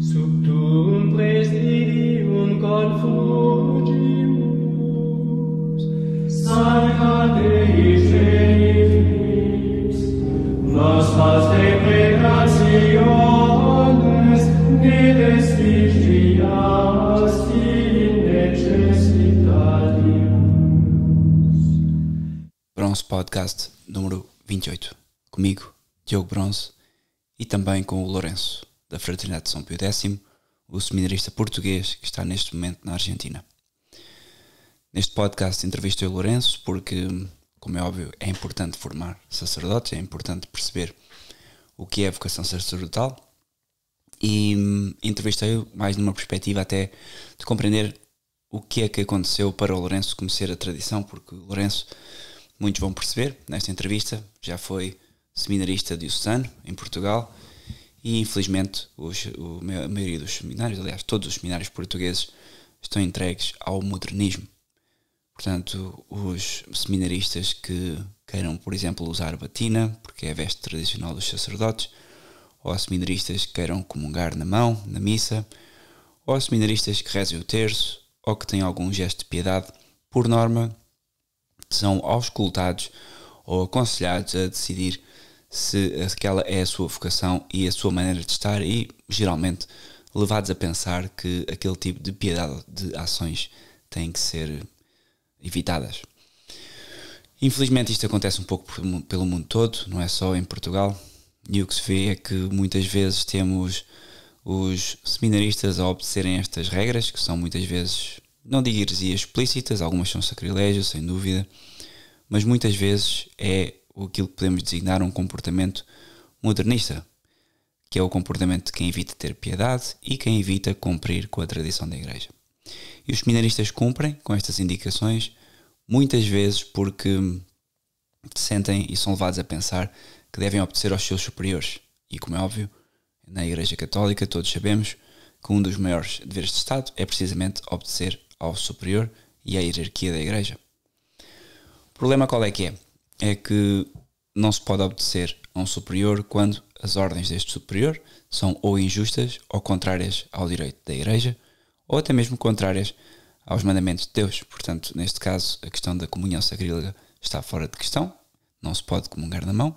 Bronze Podcast número 28, comigo, Diogo Bronze, e também com o Lourenço, da Fraternidade de São Pio X, o seminarista português que está neste momento na Argentina. Neste podcast entrevistei o Lourenço porque, como é óbvio, é importante formar sacerdotes, é importante perceber o que é a vocação sacerdotal, e entrevistei-o mais numa perspectiva até de compreender o que é que aconteceu para o Lourenço conhecer a tradição, porque o Lourenço, muitos vão perceber nesta entrevista, já foi seminarista de Ussano, em Portugal, e infelizmente a maioria dos seminários, aliás todos os seminários portugueses, estão entregues ao modernismo. Portanto, os seminaristas que queiram, por exemplo, usar batina, porque é a veste tradicional dos sacerdotes, ou seminaristas que queiram comungar na mão, na missa, ou seminaristas que rezem o terço, ou que têm algum gesto de piedade, por norma, são auscultados ou aconselhados a decidir se aquela é a sua vocação e a sua maneira de estar, e geralmente levados a pensar que aquele tipo de piedade de ações tem que ser evitadas. Infelizmente isto acontece um pouco pelo mundo todo, não é só em Portugal, e o que se vê é que muitas vezes temos os seminaristas a obedecerem estas regras, que são muitas vezes, não digo heresias explícitas, algumas são sacrilégio, sem dúvida, mas muitas vezes é aquilo que podemos designar um comportamento modernista, que é o comportamento de quem evita ter piedade e quem evita cumprir com a tradição da Igreja. E os seminaristas cumprem com estas indicações muitas vezes porque sentem e são levados a pensar que devem obedecer aos seus superiores. E como é óbvio, na Igreja Católica todos sabemos que um dos maiores deveres de Estado é precisamente obedecer ao superior e à hierarquia da Igreja. O problema qual é que é? É que não se pode obedecer a um superior quando as ordens deste superior são ou injustas ou contrárias ao direito da Igreja, ou até mesmo contrárias aos mandamentos de Deus. Portanto, neste caso, a questão da comunhão sacrílega está fora de questão, não se pode comungar na mão.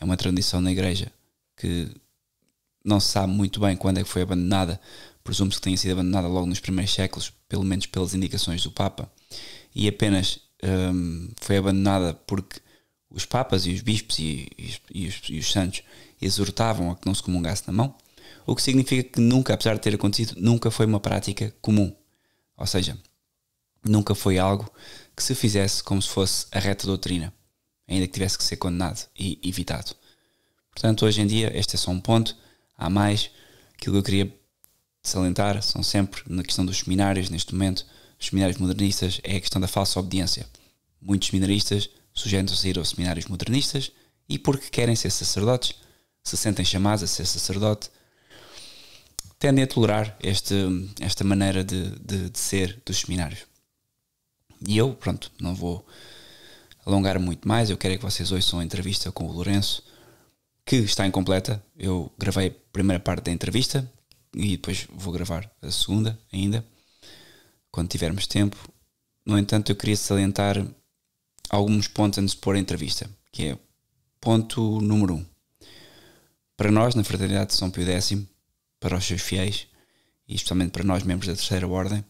É uma tradição na Igreja que não se sabe muito bem quando é que foi abandonada, presume-se que tenha sido abandonada logo nos primeiros séculos, pelo menos pelas indicações do Papa, e apenas foi abandonada porque os Papas e os Bispos e os Santos exortavam a que não se comungasse na mão, o que significa que nunca, apesar de ter acontecido, nunca foi uma prática comum, ou seja, nunca foi algo que se fizesse como se fosse a reta doutrina, ainda que tivesse que ser condenado e evitado. Portanto, hoje em dia, este é só um ponto. Há mais, aquilo que eu queria salientar são sempre, na questão dos seminários, neste momento, os seminários modernistas, é a questão da falsa obediência. Muitos seminaristas sujeitam-se a ir aos seminários modernistas e porque querem ser sacerdotes, se sentem chamados a ser sacerdote, tendem a tolerar esta maneira de ser dos seminários. E eu, pronto, não vou alongar muito mais, eu quero é que vocês ouçam a entrevista com o Lourenço, que está incompleta. Eu gravei a primeira parte da entrevista e depois vou gravar a segunda ainda, quando tivermos tempo. No entanto, eu queria salientar alguns pontos antes de pôr a entrevista, que é ponto número 1. Para nós, na Fraternidade de São Pio X, para os seus fiéis, e especialmente para nós, membros da Terceira Ordem,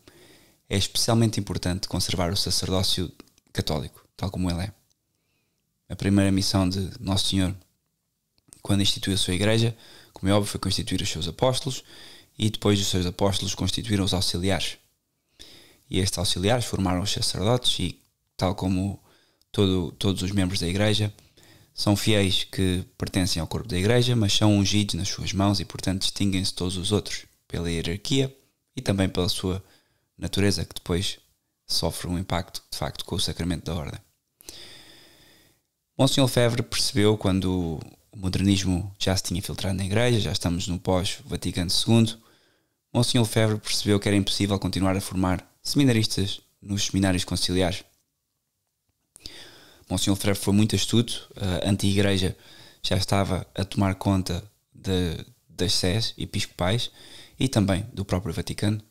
é especialmente importante conservar o sacerdócio católico, tal como ele é. A primeira missão de Nosso Senhor, quando instituiu a sua Igreja, como é óbvio, foi constituir os seus apóstolos, e depois os seus apóstolos constituíram os auxiliares. E estes auxiliares formaram os sacerdotes e, tal como todos os membros da Igreja, são fiéis que pertencem ao corpo da Igreja, mas são ungidos nas suas mãos e, portanto, distinguem-se todos os outros pela hierarquia e também pela sua natureza, que depois sofre um impacto, de facto, com o sacramento da Ordem. Monsenhor Lefebvre percebeu, quando o modernismo já se tinha filtrado na Igreja, já estamos no pós-Vaticano II, Monsenhor Lefebvre percebeu que era impossível continuar a formar seminaristas nos seminários conciliares. Monsenhor Lefebvre foi muito astuto, a anti-Igreja já estava a tomar conta das sés episcopais e também do próprio Vaticano,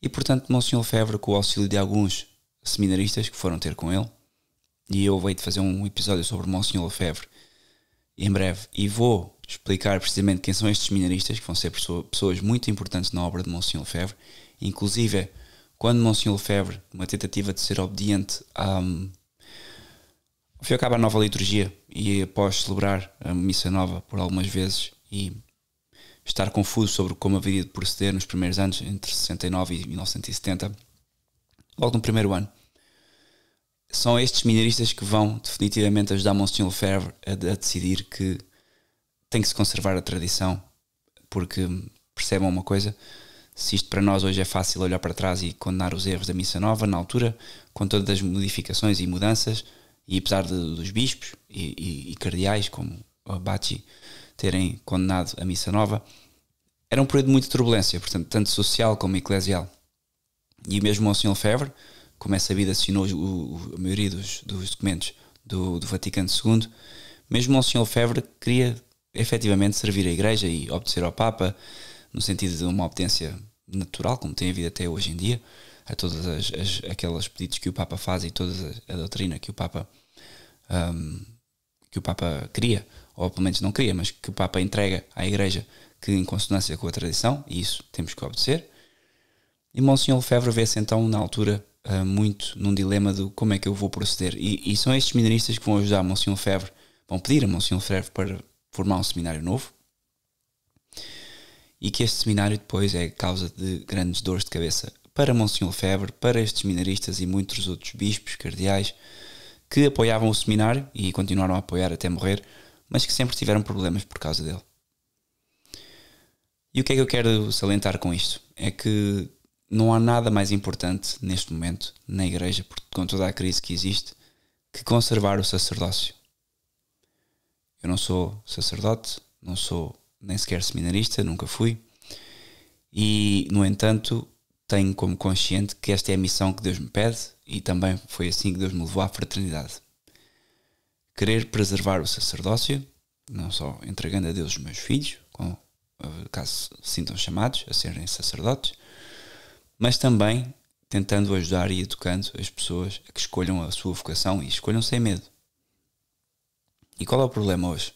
e portanto Monsenhor Lefebvre, com o auxílio de alguns seminaristas que foram ter com ele, e eu hei de fazer um episódio sobre Monsenhor Lefebvre em breve, e vou explicar precisamente quem são estes seminaristas, que vão ser pessoas muito importantes na obra de Monsenhor Lefebvre. Inclusive, quando Monsenhor Lefebvre, numa tentativa de ser obediente, foi a cabo a nova liturgia, e após celebrar a missa nova por algumas vezes e estar confuso sobre como haveria de proceder nos primeiros anos, entre 69 e 1970, logo no primeiro ano, são estes seminaristas que vão definitivamente ajudar Monsenhor Lefebvre a decidir que tem que se conservar a tradição, porque percebam uma coisa: se isto para nós hoje é fácil olhar para trás e condenar os erros da missa nova, na altura, com todas as modificações e mudanças, e apesar dos bispos e cardeais como Bacci terem condenado a missa nova, era um período de muita turbulência, portanto, tanto social como eclesial. E mesmo Monsenhor Lefebvre, como é sabido, assinou a maioria dos documentos do Vaticano II. Mesmo Monsenhor Lefebvre queria efetivamente servir a Igreja e obedecer ao Papa, no sentido de uma obediência natural, como tem havido até hoje em dia, a todas aqueles pedidos que o Papa faz e toda a doutrina que o Papa cria, ou pelo menos não cria, mas que o Papa entrega à Igreja, que em consonância com a tradição, e isso temos que obedecer. E Monsenhor Lefebvre vê-se então, na altura, muito num dilema do como é que eu vou proceder, e são estes seminaristas que vão ajudar Monsenhor Lefebvre, vão pedir a Monsenhor Lefebvre para formar um seminário novo, e que este seminário depois é causa de grandes dores de cabeça para Monsenhor Lefebvre, para estes seminaristas e muitos outros bispos, cardeais, que apoiavam o seminário e continuaram a apoiar até morrer, mas que sempre tiveram problemas por causa dele. E o que é que eu quero salientar com isto? É que não há nada mais importante neste momento na Igreja, com toda a crise que existe, que conservar o sacerdócio. Eu não sou sacerdote, não sou nem sequer seminarista, nunca fui, e no entanto tenho como consciente que esta é a missão que Deus me pede, e também foi assim que Deus me levou à fraternidade. Querer preservar o sacerdócio, não só entregando a Deus os meus filhos, caso se sintam chamados a serem sacerdotes, mas também tentando ajudar e educando as pessoas a que escolham a sua vocação e escolham sem medo. E qual é o problema hoje?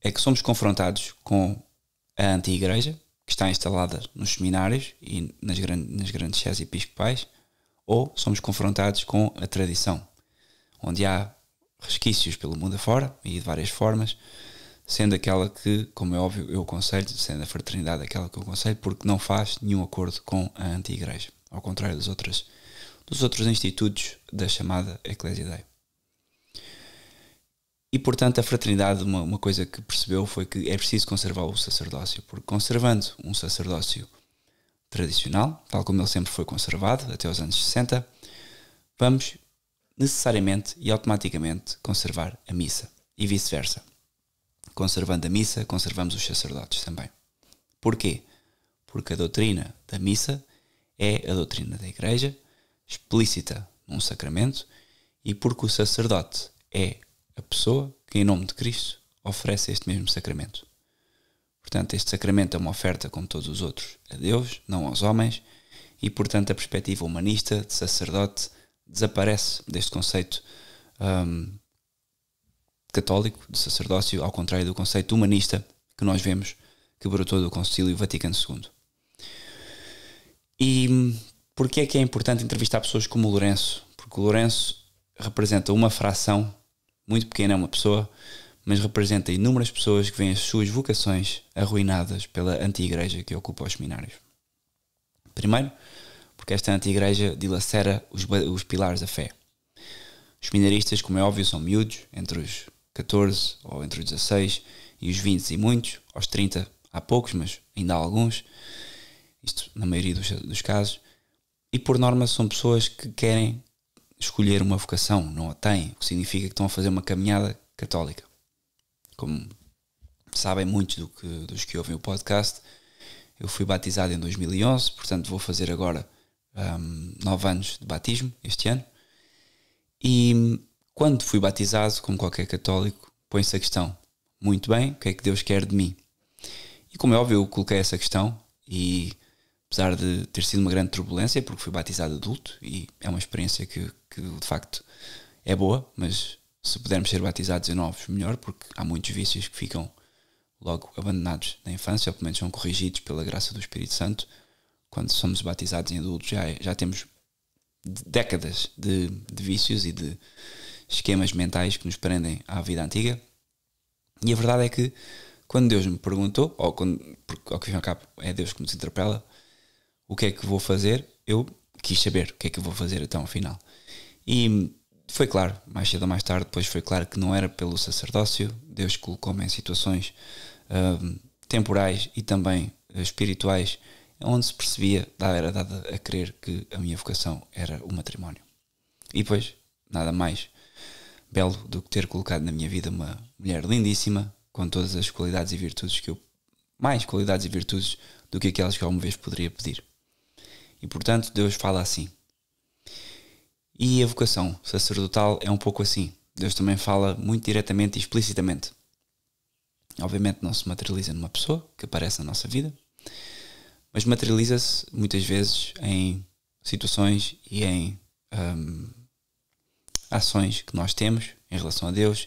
É que somos confrontados com a anti-igreja, que está instalada nos seminários e nas grandes sés episcopais, ou somos confrontados com a tradição, onde há resquícios pelo mundo afora e de várias formas, sendo aquela que, como é óbvio, eu aconselho, sendo a fraternidade aquela que eu aconselho, porque não faz nenhum acordo com a anti-igreja, ao contrário dos outros institutos da chamada Eclesia Dei. E, portanto, a fraternidade, uma coisa que percebeu foi que é preciso conservar o sacerdócio, porque conservando um sacerdócio tradicional, tal como ele sempre foi conservado, até os anos 60, vamos necessariamente e automaticamente conservar a missa, e vice-versa. Conservando a missa, conservamos os sacerdotes também. Porquê? Porque a doutrina da missa é a doutrina da Igreja, explícita num sacramento, e porque o sacerdote é a pessoa que, em nome de Cristo, oferece este mesmo sacramento. Portanto, este sacramento é uma oferta, como todos os outros, a Deus, não aos homens, e, portanto, a perspectiva humanista de sacerdote desaparece deste conceito católico de sacerdócio, ao contrário do conceito humanista que nós vemos que brotou do Concílio Vaticano II. E porquê é que é importante entrevistar pessoas como o Lourenço? Porque o Lourenço representa uma fração muito pequena, é uma pessoa, mas representa inúmeras pessoas que veem as suas vocações arruinadas pela anti-igreja que ocupa os seminários. Primeiro, porque esta anti-igreja dilacera os pilares da fé. Os seminaristas, como é óbvio, são miúdos, entre os 14 ou entre os 16 e os 20 e muitos, aos 30 há poucos, mas ainda há alguns, isto na maioria dos casos, e por norma são pessoas que querem escolher uma vocação, não a têm, o que significa que estão a fazer uma caminhada católica. Como sabem muitos dos que ouvem o podcast, eu fui batizado em 2011, portanto vou fazer agora 9 anos de batismo este ano, e quando fui batizado, como qualquer católico, põe-se a questão, muito bem, o que é que Deus quer de mim? E como é óbvio, eu coloquei essa questão e apesar de ter sido uma grande turbulência, porque fui batizado adulto e é uma experiência que de facto é boa, mas se pudermos ser batizados em novos, melhor, porque há muitos vícios que ficam logo abandonados na infância, ou pelo menos são corrigidos pela graça do Espírito Santo. Quando somos batizados em adultos já temos décadas de vícios e de esquemas mentais que nos prendem à vida antiga. E a verdade é que quando Deus me perguntou, ou quando, porque ao fim e ao cabo é Deus que nos interpela, o que é que vou fazer, eu quis saber o que é que eu vou fazer até ao final. E foi claro, mais cedo ou mais tarde, depois foi claro que não era pelo sacerdócio. Deus colocou-me em situações temporais e também espirituais, onde se percebia, era dada a crer que a minha vocação era o matrimónio. E depois, nada mais belo do que ter colocado na minha vida uma mulher lindíssima, com todas as qualidades e virtudes que eu... mais qualidades e virtudes do que aquelas que alguma vez poderia pedir. E portanto, Deus fala assim. E a vocação sacerdotal é um pouco assim. Deus também fala muito diretamente e explicitamente. Obviamente não se materializa numa pessoa que aparece na nossa vida, mas materializa-se muitas vezes em situações e em ações que nós temos em relação a Deus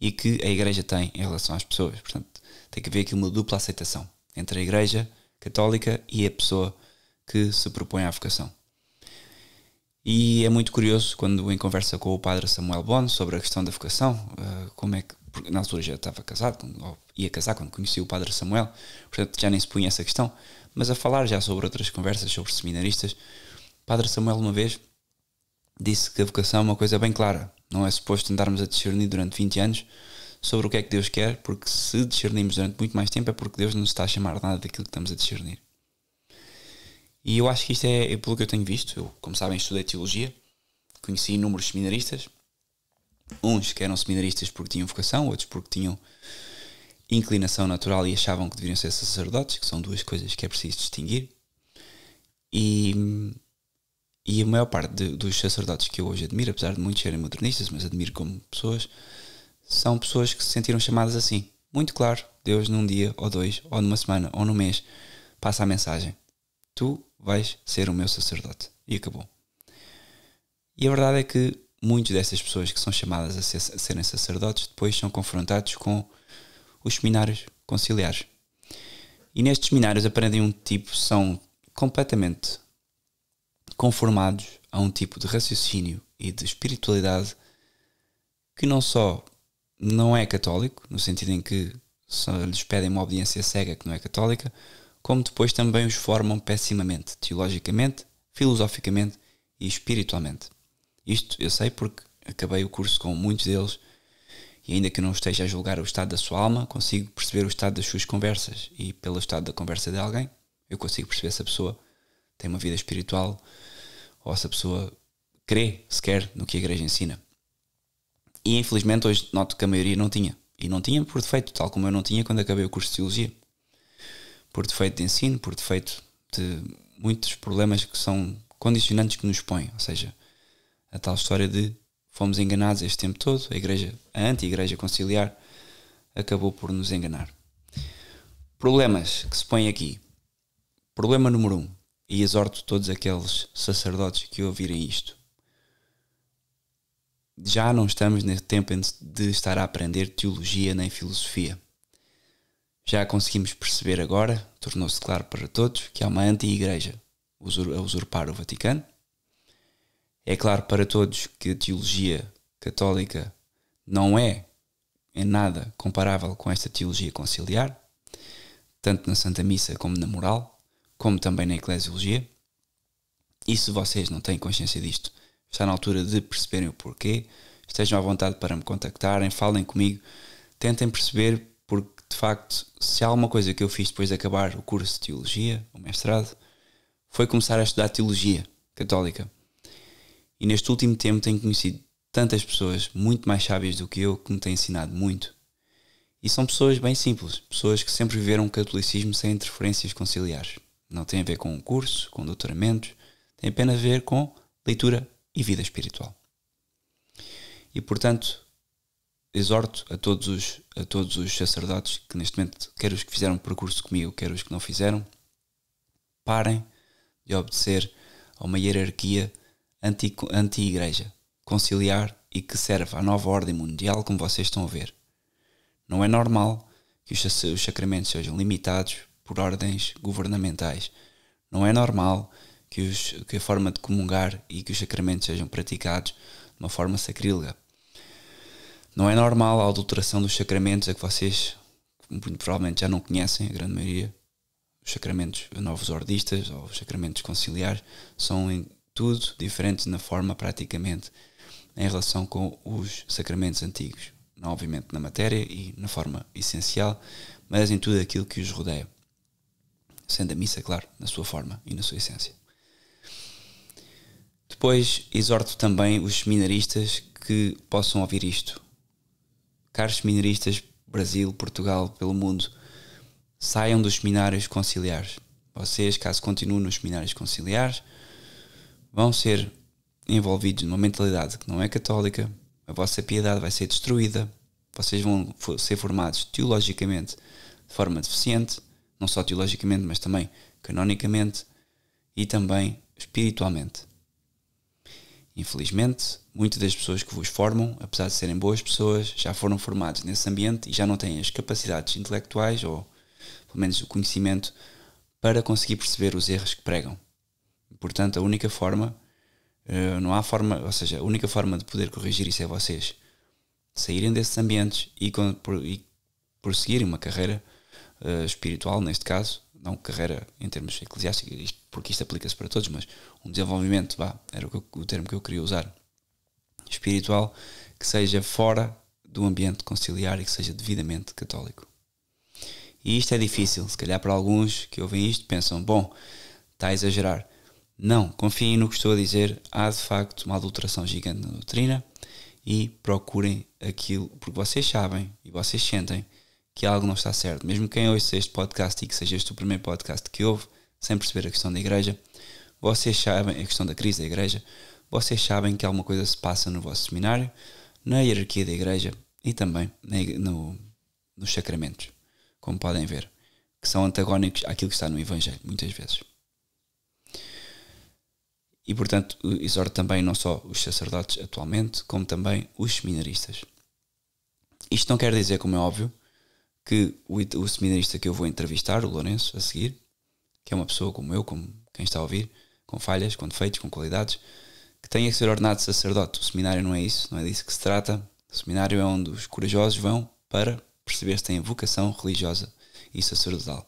e que a Igreja tem em relação às pessoas. Portanto, tem que haver aqui uma dupla aceitação entre a Igreja Católica e a pessoa que se propõe à vocação. E é muito curioso quando em conversa com o Padre Samuel Bono sobre a questão da vocação, como é que, porque na altura já estava casado, ou ia casar quando conheci o Padre Samuel, portanto já nem se punha essa questão, mas a falar já sobre outras conversas, sobre seminaristas, o Padre Samuel uma vez disse que a vocação é uma coisa bem clara, não é suposto andarmos a discernir durante 20 anos sobre o que é que Deus quer, porque se discernirmos durante muito mais tempo é porque Deus não nos está a chamar nada daquilo que estamos a discernir. E eu acho que isto é pelo que eu tenho visto. Eu, como sabem, estudei Teologia, conheci inúmeros seminaristas, uns que eram seminaristas porque tinham vocação, outros porque tinham inclinação natural e achavam que deveriam ser sacerdotes, que são duas coisas que é preciso distinguir. E a maior parte dos sacerdotes que eu hoje admiro, apesar de muitos serem modernistas, mas admiro como pessoas, são pessoas que se sentiram chamadas assim. Muito claro, Deus num dia, ou dois, ou numa semana, ou num mês, passa a mensagem. Tu vais ser o meu sacerdote. E acabou. E a verdade é que muitas dessas pessoas que são chamadas a serem sacerdotes depois são confrontados com os seminários conciliares. E nestes seminários aprendem um tipo, são completamente conformados a um tipo de raciocínio e de espiritualidade que não só não é católico, no sentido em que só lhes pedem uma obediência cega que não é católica, como depois também os formam pessimamente, teologicamente, filosoficamente e espiritualmente. Isto eu sei porque acabei o curso com muitos deles e ainda que não esteja a julgar o estado da sua alma, consigo perceber o estado das suas conversas e pelo estado da conversa de alguém, eu consigo perceber se a pessoa tem uma vida espiritual ou se a pessoa crê sequer no que a Igreja ensina. E infelizmente hoje noto que a maioria não tinha. E não tinha por defeito, tal como eu não tinha quando acabei o curso de Teologia. Por defeito de ensino, por defeito de muitos problemas que são condicionantes que nos põem, ou seja, a tal história de fomos enganados este tempo todo, a anti-igreja conciliar acabou por nos enganar. Problemas que se põem aqui. Problema número 1, e exorto todos aqueles sacerdotes que ouvirem isto. Já não estamos nesse tempo de estar a aprender teologia nem filosofia. Já conseguimos perceber agora, tornou-se claro para todos, que há uma anti-igreja a usurpar o Vaticano. É claro para todos que a teologia católica não é em nada comparável com esta teologia conciliar, tanto na Santa Missa como na moral, como também na Eclesiologia. E se vocês não têm consciência disto, está na altura de perceberem o porquê, estejam à vontade para me contactarem, falem comigo, tentem perceber. Porque, de facto, se há alguma coisa que eu fiz depois de acabar o curso de Teologia, o mestrado, foi começar a estudar Teologia Católica. E neste último tempo tenho conhecido tantas pessoas muito mais sábias do que eu, que me têm ensinado muito. E são pessoas bem simples, pessoas que sempre viveram o catolicismo sem interferências conciliares. Não tem a ver com um curso, com doutoramentos, tem apenas a ver com leitura e vida espiritual. E, portanto, exorto a todos os sacerdotes que neste momento, quer os que fizeram percurso comigo, quer os que não fizeram, parem de obedecer a uma hierarquia anti-igreja, conciliar e que serve à nova ordem mundial, como vocês estão a ver. Não é normal que os sacramentos sejam limitados por ordens governamentais. Não é normal que a forma de comungar e que os sacramentos sejam praticados de uma forma sacrílega. Não é normal a adulteração dos sacramentos, a que vocês provavelmente já não conhecem, a grande maioria. Os sacramentos novos ordistas ou os sacramentos conciliares são em tudo diferentes na forma, praticamente, em relação com os sacramentos antigos. Não, obviamente, na matéria e na forma essencial, mas em tudo aquilo que os rodeia. Sendo a missa, claro, na sua forma e na sua essência. Depois, exorto também os seminaristas que possam ouvir isto. Caros seminaristas, Brasil, Portugal, pelo mundo, saiam dos seminários conciliares. Vocês, caso continuem nos seminários conciliares, vão ser envolvidos numa mentalidade que não é católica, a vossa piedade vai ser destruída, vocês vão ser formados teologicamente de forma deficiente, não só teologicamente, mas também canonicamente e também espiritualmente. Infelizmente, muitas das pessoas que vos formam, apesar de serem boas pessoas, já foram formados nesse ambiente e já não têm as capacidades intelectuais ou, pelo menos, o conhecimento para conseguir perceber os erros que pregam. Portanto, a única forma, não há forma, ou seja, a única forma de poder corrigir isso é vocês saírem desses ambientes e prosseguirem uma carreira espiritual, neste caso, não carreira em termos eclesiásticos, porque isto aplica-se para todos, mas um desenvolvimento, era o termo que eu queria usar, espiritual, que seja fora do ambiente conciliar e que seja devidamente católico. E isto é difícil, se calhar para alguns que ouvem isto pensam, bom, está a exagerar. Não, confiem no que estou a dizer, há de facto uma adulteração gigante na doutrina e procurem aquilo, porque vocês sabem e vocês sentem que algo não está certo. Mesmo quem ouça este podcast e que seja este o primeiro podcast que ouve, sem perceber a questão da igreja, vocês sabem, a questão da crise da igreja, vocês sabem que alguma coisa se passa no vosso seminário, na hierarquia da igreja e também nos sacramentos, como podem ver, que são antagónicos àquilo que está no Evangelho, muitas vezes. E, portanto, exorto também não só os sacerdotes atualmente, como também os seminaristas. Isto não quer dizer, como é óbvio, que o seminarista que eu vou entrevistar, o Lourenço, a seguir, que é uma pessoa como eu, como quem está a ouvir, com falhas, com defeitos, com qualidades, que tenha que ser ordenado sacerdote. O seminário não é isso, não é disso que se trata. O seminário é onde os corajosos vão para perceber se têm vocação religiosa e sacerdotal.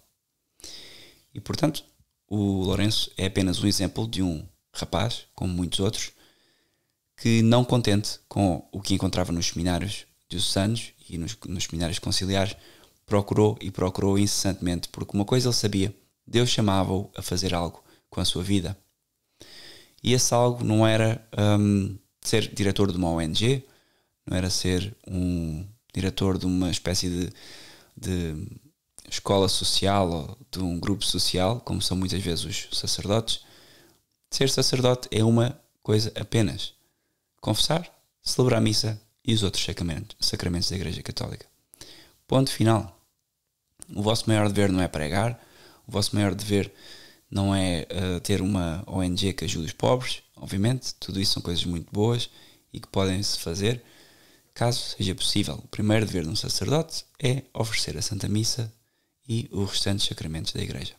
E, portanto, o Lourenço é apenas um exemplo de um rapaz, como muitos outros, que, não contente com o que encontrava nos seminários de Ussano e nos seminários conciliares, procurou e procurou incessantemente, porque uma coisa ele sabia, Deus chamava-o a fazer algo com a sua vida. E esse algo não era ser diretor de uma ONG, não era ser um diretor de uma espécie de escola social ou de um grupo social, como são muitas vezes os sacerdotes. Ser sacerdote é uma coisa apenas: confessar, celebrar a missa e os outros sacramentos da Igreja Católica. Ponto final. O vosso maior dever não é pregar, o vosso maior dever não é ter uma ONG que ajude os pobres, obviamente, tudo isso são coisas muito boas e que podem-se fazer, caso seja possível. O primeiro dever de um sacerdote é oferecer a Santa Missa e os restantes sacramentos da Igreja.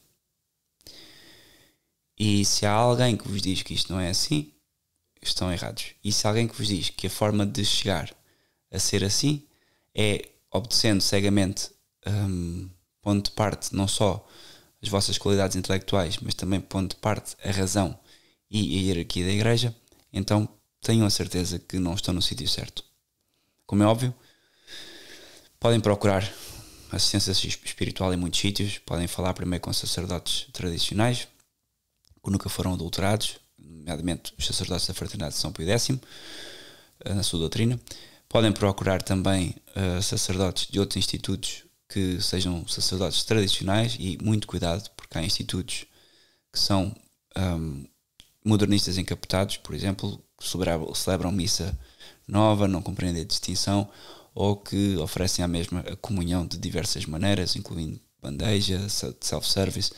E se há alguém que vos diz que isto não é assim, estão errados. E se há alguém que vos diz que a forma de chegar a ser assim é obedecendo cegamente, pondo de parte não só as vossas qualidades intelectuais, mas também pondo de parte a razão e a hierarquia da Igreja, então tenham a certeza que não estão no sítio certo. Como é óbvio, podem procurar assistência espiritual em muitos sítios, podem falar primeiro com sacerdotes tradicionais, que nunca foram adulterados, nomeadamente os sacerdotes da Fraternidade de São Pio X, na sua doutrina. Podem procurar também sacerdotes de outros institutos que sejam sacerdotes tradicionais, e muito cuidado, porque há institutos que são modernistas encapotados, por exemplo, que celebram missa nova, não compreendem a distinção, ou que oferecem à mesma a comunhão de diversas maneiras, incluindo bandeja, self-service.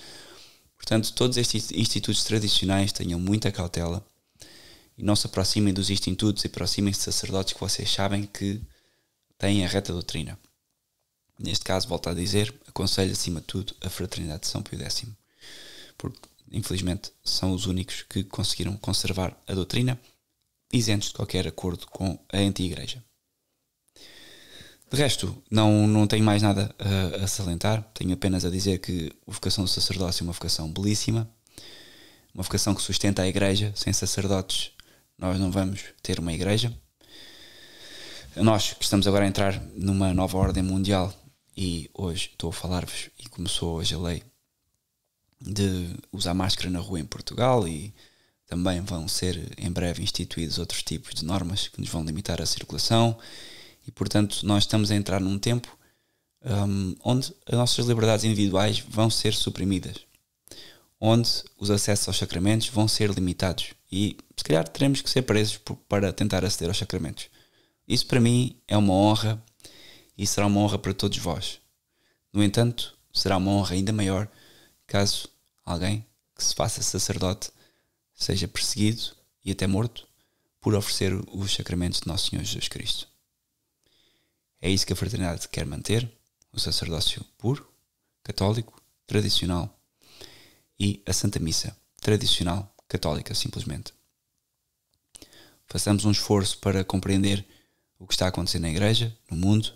Portanto, todos estes institutos tradicionais, tenham muita cautela e não se aproximem dos institutos e aproximem-se de sacerdotes que vocês sabem que têm a reta doutrina. Neste caso, volto a dizer, aconselho acima de tudo a Fraternidade de São Pio X, porque infelizmente são os únicos que conseguiram conservar a doutrina isentos de qualquer acordo com a anti-igreja. De resto, não tenho mais nada a salientar, tenho apenas a dizer que a vocação do sacerdócio é uma vocação belíssima, uma vocação que sustenta a igreja. Sem sacerdotes nós não vamos ter uma igreja. Nós que estamos agora a entrar numa nova ordem mundial, e hoje estou a falar-vos, e começou hoje a lei de usar máscara na rua em Portugal, e também vão ser em breve instituídos outros tipos de normas que nos vão limitar a circulação, e portanto nós estamos a entrar num tempo onde as nossas liberdades individuais vão ser suprimidas, onde os acessos aos sacramentos vão ser limitados e se calhar teremos que ser presos para tentar aceder aos sacramentos. Isso para mim é uma honra e será uma honra para todos vós. No entanto, será uma honra ainda maior caso alguém que se faça sacerdote seja perseguido e até morto por oferecer os sacramentos de Nosso Senhor Jesus Cristo. É isso que a Fraternidade quer manter, o sacerdócio puro, católico, tradicional, e a Santa Missa, tradicional, católica, simplesmente. Façamos um esforço para compreender o que está acontecendo na Igreja, no mundo,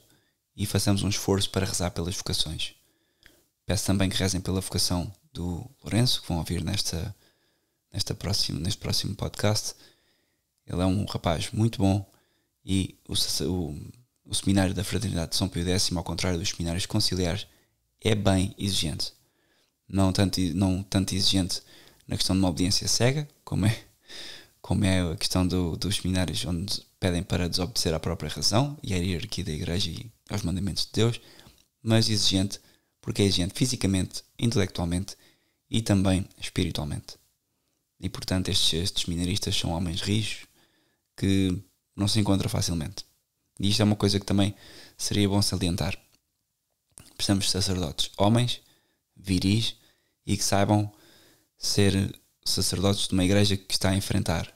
e façamos um esforço para rezar pelas vocações. Peço também que rezem pela vocação do Lourenço, que vão ouvir neste próximo podcast. Ele é um rapaz muito bom, e o seminário da Fraternidade de São Pio X, ao contrário dos seminários conciliares, é bem exigente. Não tanto exigente na questão de uma obediência cega, como é a questão dos seminários, onde pedem para desobedecer à própria razão e à hierarquia da Igreja e aos mandamentos de Deus, mas exigente porque é exigente fisicamente, intelectualmente e também espiritualmente. E, portanto, estes seminaristas são homens rijos que não se encontram facilmente. E isto é uma coisa que também seria bom salientar. Precisamos de sacerdotes homens, viris, e que saibam ser sacerdotes de uma igreja que está a enfrentar,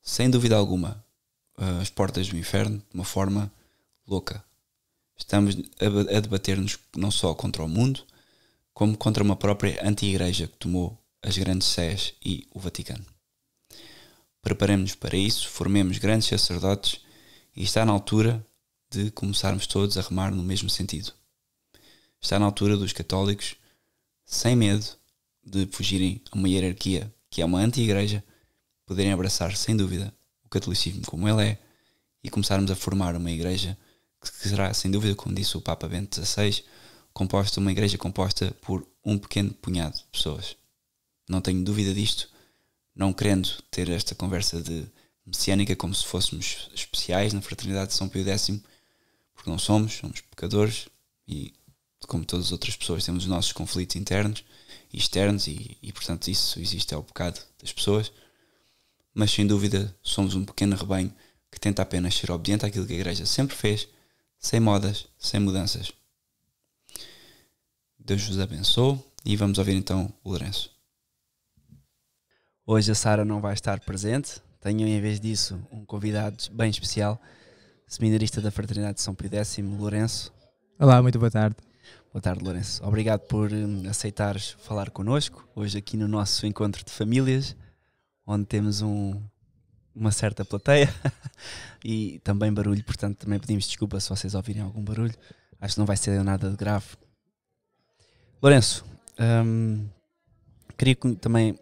sem dúvida alguma, as portas do inferno de uma forma louca. Estamos a debater-nos não só contra o mundo, como contra uma própria anti-igreja que tomou as grandes sés e o Vaticano. Preparemos-nos para isso, formemos grandes sacerdotes, e está na altura de começarmos todos a remar no mesmo sentido. Está na altura dos católicos, sem medo de fugirem a uma hierarquia que é uma anti-igreja, poderem abraçar sem dúvida o catolicismo como ele é, e começarmos a formar uma igreja que será, sem dúvida, como disse o Papa Bento XVI, uma igreja composta por um pequeno punhado de pessoas. Não tenho dúvida disto, não querendo ter esta conversa de messiânica como se fôssemos especiais na Fraternidade de São Pio X, porque não somos pecadores, e como todas as outras pessoas temos os nossos conflitos internos e externos, e portanto isso existe, é o pecado das pessoas, mas sem dúvida somos um pequeno rebanho que tenta apenas ser obediente àquilo que a Igreja sempre fez, sem modas, sem mudanças. Deus vos abençoe, e vamos ouvir então o Lourenço. Hoje a Sara não vai estar presente. Tenho, em vez disso, um convidado bem especial, seminarista da Fraternidade de São Pio X, Lourenço. Olá, muito boa tarde. Boa tarde, Lourenço. Obrigado por aceitares falar connosco, hoje aqui no nosso encontro de famílias, onde temos uma certa plateia e também barulho, portanto também pedimos desculpa se vocês ouvirem algum barulho. Acho que não vai ser nada de grave. Lourenço, queria também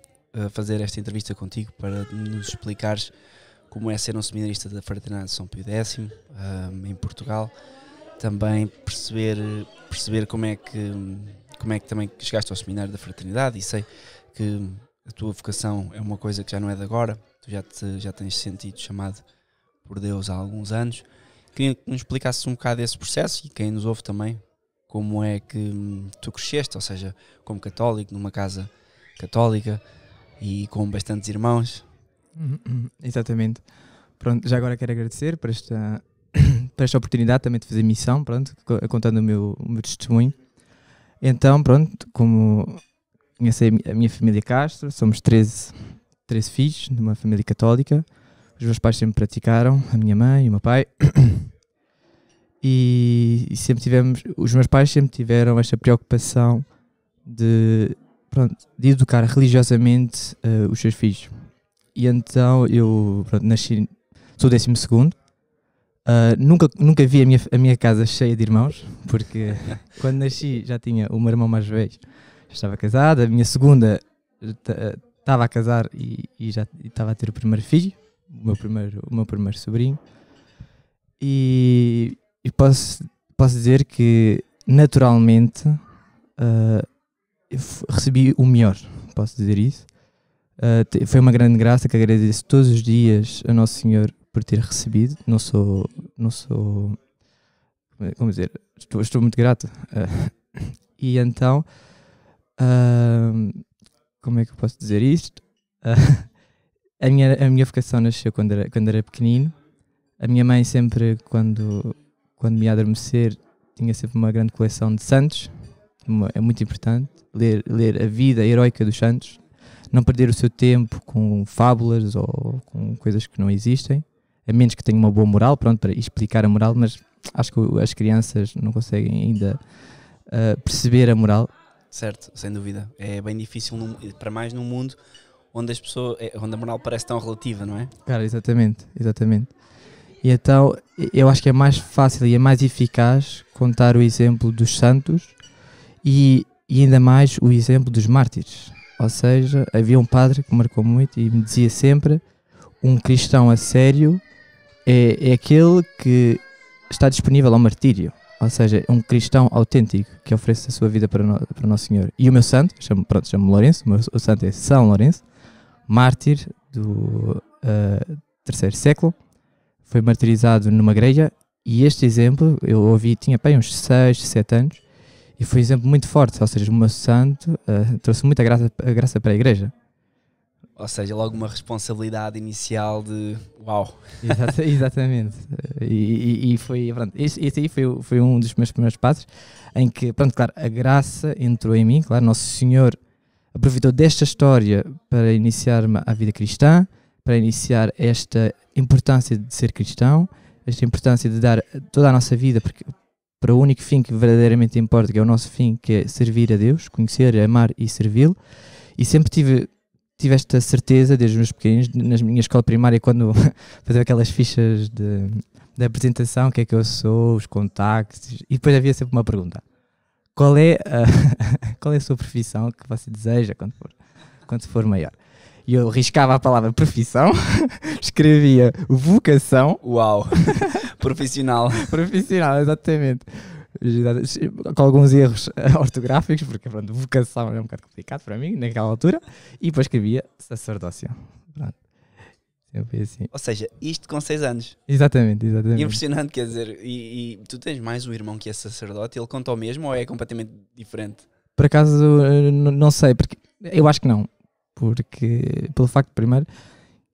fazer esta entrevista contigo para nos explicares como é ser um seminarista da Fraternidade de São Pio X em Portugal, também perceber como é que também chegaste ao seminário da Fraternidade, e sei que a tua vocação é uma coisa que já não é de agora, tu já tens sentido chamado por Deus há alguns anos. Queria que nos explicasses um bocado esse processo, e quem nos ouve também, como é que tu cresceste, ou seja, como católico, numa casa católica e com bastantes irmãos. Exatamente. Pronto, já agora quero agradecer por esta oportunidade também de fazer missão, pronto, contando o meu testemunho. Então, pronto, como Conheci a minha família Castro, somos 13 filhos numa família católica. Os meus pais sempre praticaram, a minha mãe e o meu pai. E sempre tivemos, os meus pais sempre tiveram esta preocupação de educar religiosamente os seus filhos. E então eu nasci, sou 12º, nunca vi a minha casa cheia de irmãos, porque quando nasci já tinha o meu irmão mais velho, já estava casada, a minha segunda estava a casar e já estava a ter o primeiro filho, o meu primeiro sobrinho, e posso dizer que naturalmente eu recebi o melhor, posso dizer isso. Foi uma grande graça que agradeço todos os dias a Nosso Senhor por ter recebido. Não sou como dizer, estou muito grato. E então, como é que eu posso dizer isto? A minha vocação nasceu quando era pequenino. A minha mãe sempre, quando me ia adormecer, tinha sempre uma grande coleção de santos. É muito importante ler a vida heroica dos santos. Não perder o seu tempo com fábulas ou com coisas que não existem, a menos que tenha uma boa moral, pronto, para explicar a moral, mas acho que as crianças não conseguem ainda perceber a moral. Certo, sem dúvida. É bem difícil, para mais num mundo onde as pessoas, onde a moral parece tão relativa, não é? Cara, exatamente. E então, eu acho que é mais fácil e é mais eficaz contar o exemplo dos santos e ainda mais o exemplo dos mártires. Ou seja, havia um padre que marcou muito e me dizia sempre: um cristão a sério é aquele que está disponível ao martírio. Ou seja, um cristão autêntico que oferece a sua vida para Nosso Senhor. E o meu santo, chamo-me Lourenço, o santo é São Lourenço, mártir do terceiro século. Foi martirizado numa grelha e este exemplo, eu ouvi, tinha bem uns 6, 7 anos. E foi um exemplo muito forte, ou seja, o meu santo trouxe muita graça para a igreja. Ou seja, logo uma responsabilidade inicial de uau! Exatamente. E foi, pronto, esse aí foi um dos meus primeiros passos, em que, pronto, claro, a graça entrou em mim, claro, Nosso Senhor aproveitou desta história para iniciar-me à vida cristã, para iniciar esta importância de ser cristão, esta importância de dar toda a nossa vida, porque para o único fim que verdadeiramente importa, que é o nosso fim, que é servir a Deus, conhecer, amar e servi-lo. E sempre tive esta certeza, desde os meus pequeninos, na minha escola primária, quando fazia aquelas fichas de apresentação, o que é que eu sou, os contactos, e depois havia sempre uma pergunta. Qual é a sua profissão que você deseja quando for maior? E eu riscava a palavra profissão, escrevia vocação. Uau! Profissional, exatamente. Com alguns erros ortográficos, porque pronto, vocação era um bocado complicado para mim naquela altura. E depois escrevia sacerdócio. Pronto. Sempre assim. Ou seja, isto com 6 anos. Exatamente. Impressionante, quer dizer. E tu tens mais um irmão que é sacerdote, ele conta o mesmo ou é completamente diferente? Por acaso, não sei, porque eu acho que não. Porque, pelo facto, primeiro,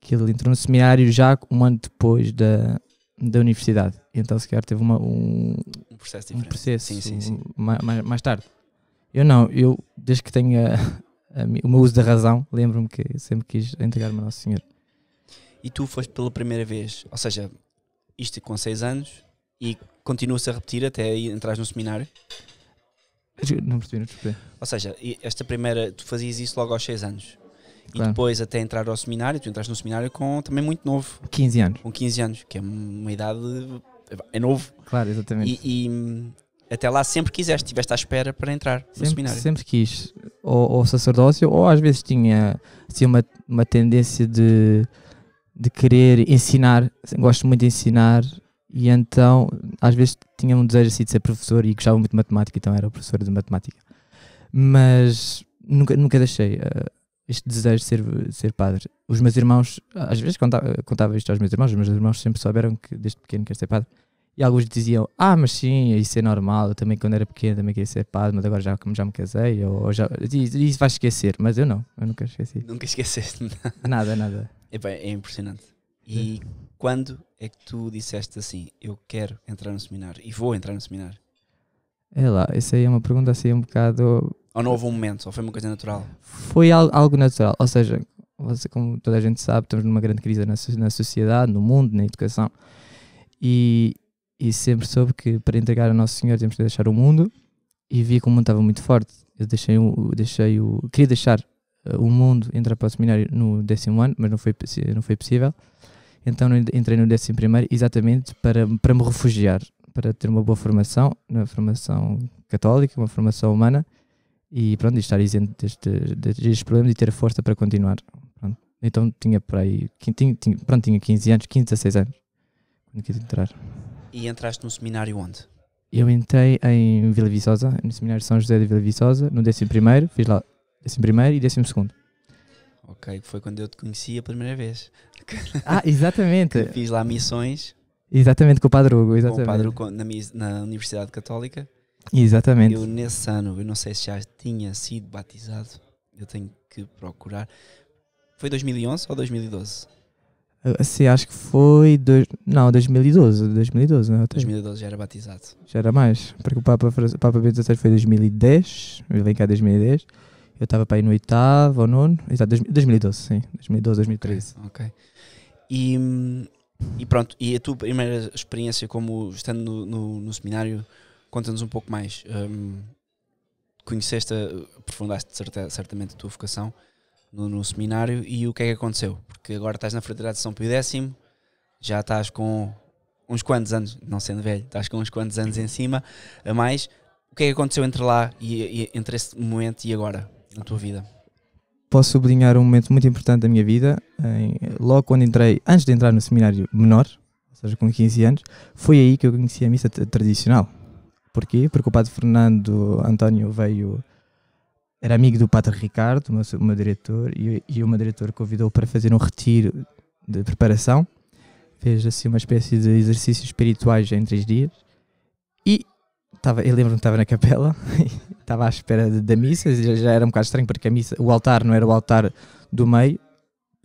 que ele entrou no seminário já um ano depois da universidade. Então, se calhar, teve um processo diferente. Sim. Mais tarde. Eu, desde que tenho o meu uso da razão, lembro-me que sempre quis entregar-me ao Nosso Senhor. E tu foste pela primeira vez, ou seja, isto com 6 anos, e continua-se a repetir até entrares no seminário? Não percebi. Ou seja, esta primeira, tu fazias isso logo aos 6 anos. Claro. E depois até entrar ao seminário, tu entraste no seminário com também muito novo. 15 anos. Com 15 anos, que é uma idade... é novo. Claro, exatamente. E até lá sempre quiseste, estiveste à espera para entrar no seminário. Sempre quis. Ou sacerdócio, ou às vezes tinha assim, uma tendência de querer ensinar. Gosto muito de ensinar. E então, às vezes tinha um desejo assim de ser professor e gostava muito de matemática, então era professor de matemática. Mas nunca deixei... este desejo de ser padre. Os meus irmãos, às vezes contava isto aos meus irmãos, os meus irmãos sempre souberam que desde pequeno queria ser padre. E alguns diziam, mas sim, isso é normal, eu também quando era pequeno também queria ser padre, mas agora já me casei, isso vais esquecer, mas eu nunca esqueci. Nunca esqueceste nada. É impressionante. E quando é que tu disseste assim, eu quero entrar no seminário e vou entrar no seminário? É lá, isso aí é uma pergunta assim um bocado... Ou não houve um momento, ou foi uma coisa natural? Foi algo natural, ou seja, como toda a gente sabe, estamos numa grande crise na sociedade, no mundo, na educação, e sempre soube que para entregar a Nosso Senhor temos que deixar o mundo, e vi que o mundo estava muito forte. Eu queria deixar o mundo, entrar para o seminário no 10º ano, mas não foi possível. Então entrei no 11º, exatamente para me refugiar, para ter uma boa formação, uma formação católica, uma formação humana, e pronto, e estar isento destes problemas e ter a força para continuar. Pronto. Então tinha por aí, tinha 15 anos, 15, 16 anos, quando quis entrar. E entraste no seminário onde? Eu entrei em Vila Viçosa, no seminário São José de Vila Viçosa, no 11º, fiz lá 11º e 12º. Ok, foi quando eu te conheci a primeira vez. Ah, exatamente. Fiz lá missões. Exatamente, com o Padre Hugo. Exatamente. Com o Padre Hugo na Universidade Católica. Exatamente. Eu nesse ano, eu não sei se já tinha sido batizado, eu tenho que procurar. Foi 2011 ou 2012? Sim, acho que foi... 2012. Não, 2012 já era batizado. Já era mais, porque o Papa Bento XVI foi em 2010, eu vim cá em 2010. Eu estava para ir no 8º ou 9º, exato, 2012, sim, 2012, 2013. Ok. E pronto, e a tua primeira experiência como estando no seminário, conta-nos um pouco mais. Conheceste, aprofundaste certamente a tua vocação no seminário, e o que é que aconteceu? Porque agora estás na Fraternidade de São Pio X, já estás com uns quantos anos, não sendo velho, estás com uns quantos anos em cima a mais. O que é que aconteceu entre lá e entre esse momento e agora? Na tua vida? Posso sublinhar um momento muito importante da minha vida. Logo quando entrei, antes de entrar no seminário menor, ou seja, com 15 anos, foi aí que eu conheci a missa tradicional. Porquê? Porque o Padre Fernando António era amigo do Padre Ricardo, o meu diretor, e o meu diretor convidou para fazer um retiro de preparação. Fez assim uma espécie de exercícios espirituais em 3 dias. E eu lembro-me que estava na capela, estava à espera da missa, já era um bocado estranho porque o altar não era o altar do meio.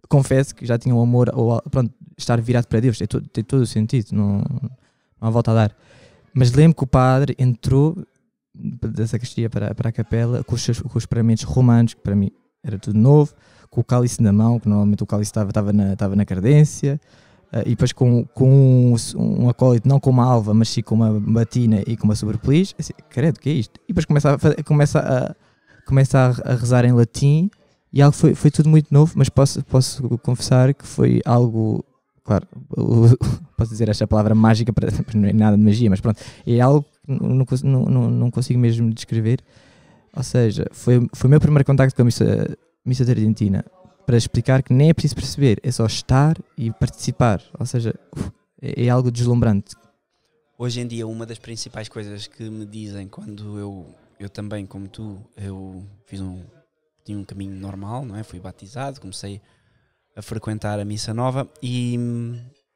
Confesso que já tinha um amor, pronto, estar virado para Deus, tem todo o sentido, não há volta a dar. Mas lembro que o padre entrou da sacristia para a capela com os paramentos romanos, que para mim era tudo novo, com o cálice na mão, que normalmente o cálice estava na cardência. E depois com um acólito, não com uma alva, mas sim com uma batina e com uma sobrepeliz, assim, credo, o que é isto? E depois começa a rezar em latim, e algo foi tudo muito novo, mas posso confessar que foi algo, claro, posso dizer esta palavra mágica, não é nada de magia, mas pronto, é algo que não consigo mesmo descrever, ou seja, foi o meu primeiro contacto com a missa da Argentina. Para explicar que nem é preciso perceber, é só estar e participar, ou seja, é algo deslumbrante. Hoje em dia, uma das principais coisas que me dizem quando eu também, como tu, eu tinha um caminho normal, não é? Fui batizado, comecei a frequentar a missa nova, e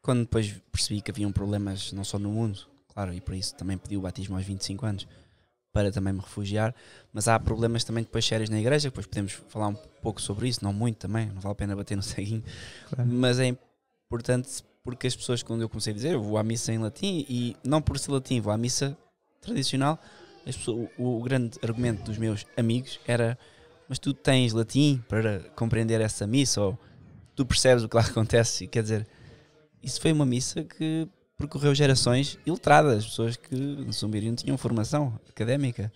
quando depois percebi que haviam problemas não só no mundo, claro, e por isso também pedi o batismo aos 25 anos, para também me refugiar, mas há problemas também depois sérios na igreja, depois podemos falar um pouco sobre isso, não muito também, não vale a pena bater no ceguinho, claro. Mas é importante porque as pessoas, quando eu comecei a dizer, eu vou à missa em latim, e não por ser latim, vou à missa tradicional, as pessoas, o grande argumento dos meus amigos era, mas tu tens latim para compreender essa missa, ou tu percebes o que lá acontece, quer dizer, isso foi uma missa que percorreu gerações iletradas, pessoas que no Sombrio não tinham formação académica.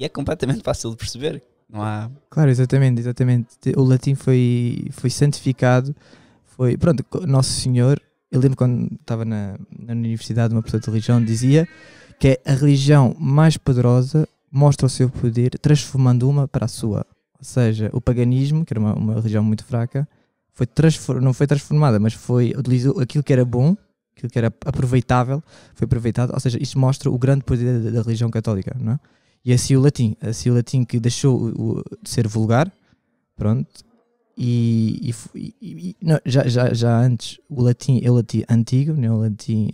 E é completamente fácil de perceber. Não há... Claro, exatamente, exatamente. O latim foi santificado. Foi, pronto, Nosso Senhor, eu lembro quando estava na universidade, uma pessoa de religião dizia que a religião mais poderosa mostra o seu poder transformando uma para a sua. Ou seja, o paganismo, que era uma religião muito fraca, não foi transformada, mas utilizou aquilo que era bom, aquilo que era aproveitável, foi aproveitado, ou seja, isto mostra o grande poder da religião católica, não é? E assim o latim que deixou de ser vulgar, pronto, não, já antes, o latim é o latim antigo, não é o latim,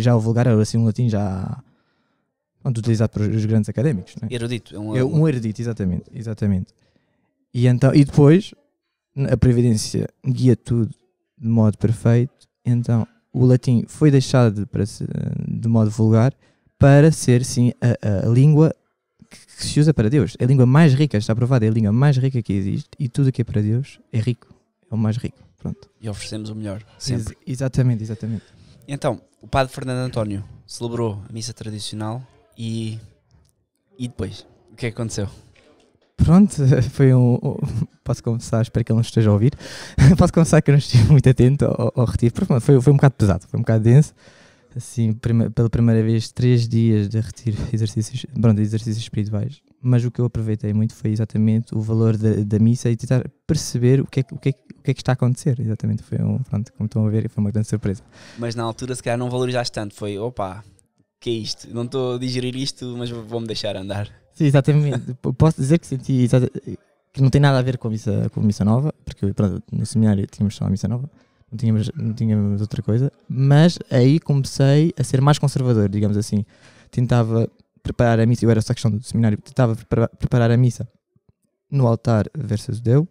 já o vulgar era assim um latim já utilizado pelos grandes académicos, não é? Erudito. É um erudito, exatamente. E, então, e depois, a Previdência guia tudo de modo perfeito, então... O latim foi deixado de modo vulgar para ser, sim, a língua que se usa para Deus. É a língua mais rica, está provada, é a língua mais rica que existe e tudo que é para Deus é rico, é o mais rico, pronto. E oferecemos o melhor, sempre. Exatamente, exatamente. Então, o Padre Fernando António celebrou a missa tradicional e depois, o que é que aconteceu? Pronto, foi um... Posso confessar, espero que ele não esteja a ouvir. Posso confessar que eu não estive muito atento ao retiro, porque foi um bocado pesado, foi um bocado denso. Assim, pela primeira vez, 3 dias de retiro de exercícios espirituais. Mas o que eu aproveitei muito foi exatamente o valor da missa e tentar perceber o que é que está a acontecer. Exatamente, foi pronto, como estão a ver, foi uma grande surpresa. Mas na altura, se calhar, não valorizaste tanto. Foi, opa, que é isto? Não estou a digerir isto, mas vou-me deixar andar. Sim, exatamente. Posso dizer que senti... que não tem nada a ver com a missa nova, porque pronto, no seminário tínhamos só a missa nova, não tínhamos outra coisa, mas aí comecei a ser mais conservador, digamos assim. Tentava preparar a missa, eu era só questão do seminário, tentava preparar a missa no altar versus Deus,